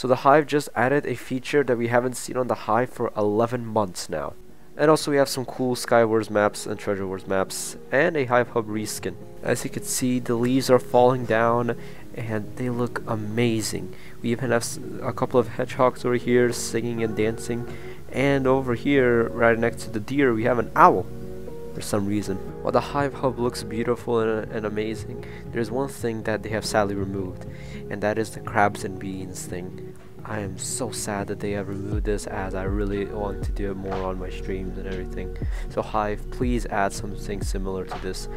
So the Hive just added a feature that we haven't seen on the Hive for 11 months now. And also we have some cool Sky Wars maps and Treasure Wars maps and a Hive Hub reskin. As you can see, the leaves are falling down and they look amazing. We even have a couple of hedgehogs over here singing and dancing, and over here right next to the deer we have an owl for some reason. While the Hive Hub looks beautiful and amazing, there's one thing that they have sadly removed, and that is the crabs and beans thing. I am so sad that they have removed this, as I really want to do it more on my streams and everything. So Hive, please add something similar to this.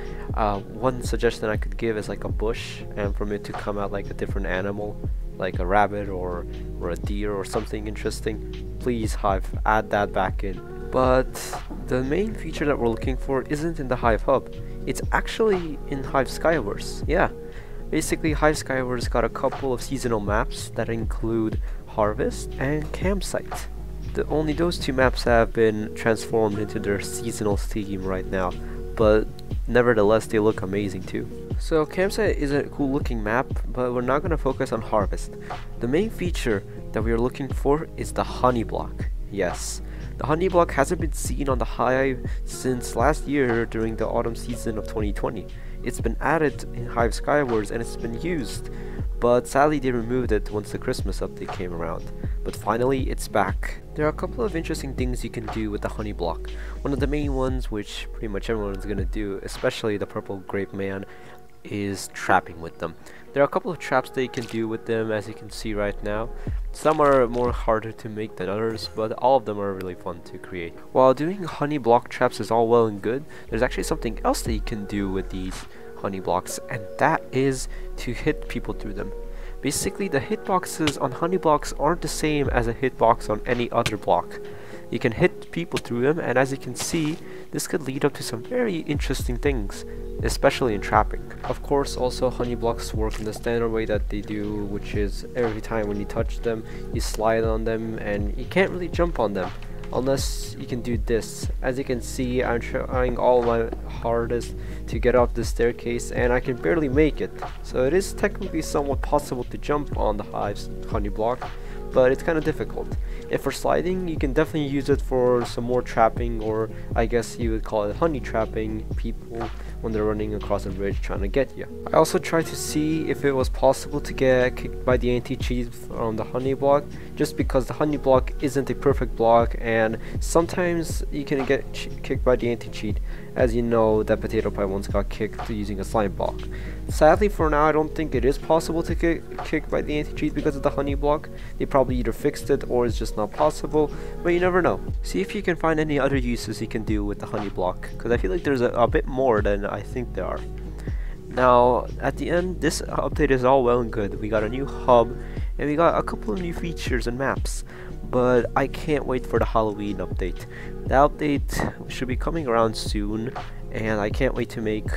One suggestion I could give is like a bush, and for it to come out like a different animal, like a rabbit or a deer or something interesting. Please Hive, add that back in. But the main feature that we're looking for isn't in the Hive Hub, it's actually in Hive Skywars. Yeah. Basically, Hive Skywars got a couple of seasonal maps that include Harvest and Campsite. Only those two maps have been transformed into their seasonal theme right now, but nevertheless they look amazing too. So Campsite is a cool looking map, but we're not going to focus on Harvest. The main feature that we are looking for is the Honey Block. Yes. The Honey Block hasn't been seen on the Hive since last year during the autumn season of 2020. It's been added in Hive Skywars and it's been used, but sadly they removed it once the Christmas update came around. But finally it's back. There are a couple of interesting things you can do with the Honey Block. One of the main ones, which pretty much everyone is going to do, especially the Purple Grape Man, is trapping with them. There are a couple of traps that you can do with them, as you can see right now. Some are more harder to make than others, but all of them are really fun to create. While doing honey block traps is all well and good, there's actually something else that you can do with these honey blocks, and that is to hit people through them. Basically, the hitboxes on honey blocks aren't the same as a hitbox on any other block. You can hit people through them, and as you can see, this could lead up to some very interesting things, especially in trapping. Of course, also honey blocks work in the standard way that they do, which is every time when you touch them, you slide on them, and you can't really jump on them, unless you can do this. As you can see, I'm trying all my hardest to get up the staircase, and I can barely make it. So it is technically somewhat possible to jump on the Hive's honey block, but it's kind of difficult. If for sliding, you can definitely use it for some more trapping, or I guess you would call it honey trapping people when they're running across a bridge trying to get you. I also tried to see if it was possible to get kicked by the anti-cheat on the honey block, just because the honey block isn't a perfect block, and sometimes you can get kicked by the anti-cheat. As you know, that potato pie once got kicked using a slime block. Sadly for now, I don't think it is possible to get kicked by the anti-cheat because of the honey block. They probably either fixed it or it's just not possible, but you never know. See if you can find any other uses you can do with the honey block, because I feel like there's a bit more than I think there are. Now, at the end, this update is all well and good. We got a new hub, and we got a couple of new features and maps. But I can't wait for the Halloween update. The update should be coming around soon, and I can't wait to make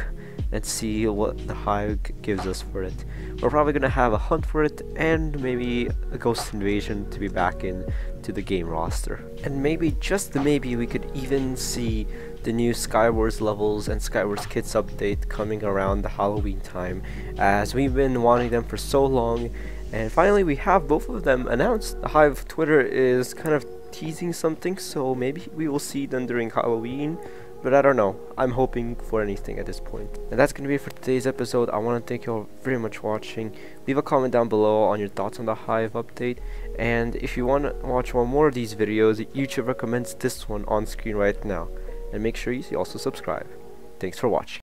and see what the Hive gives us for it. We're probably going to have a hunt for it, and maybe a ghost invasion to be back into the game roster. And maybe, just maybe, we could even see the new Sky Wars levels and Sky Wars kits update coming around the Halloween time, as we've been wanting them for so long. And finally we have both of them announced. The Hive Twitter is kind of teasing something, so maybe we will see them during Halloween. But I don't know, I'm hoping for anything at this point. And that's going to be it for today's episode. I want to thank you all very much for watching. Leave a comment down below on your thoughts on the Hive update. And if you want to watch one more of these videos, YouTube recommends this one on screen right now. And make sure you also subscribe. Thanks for watching.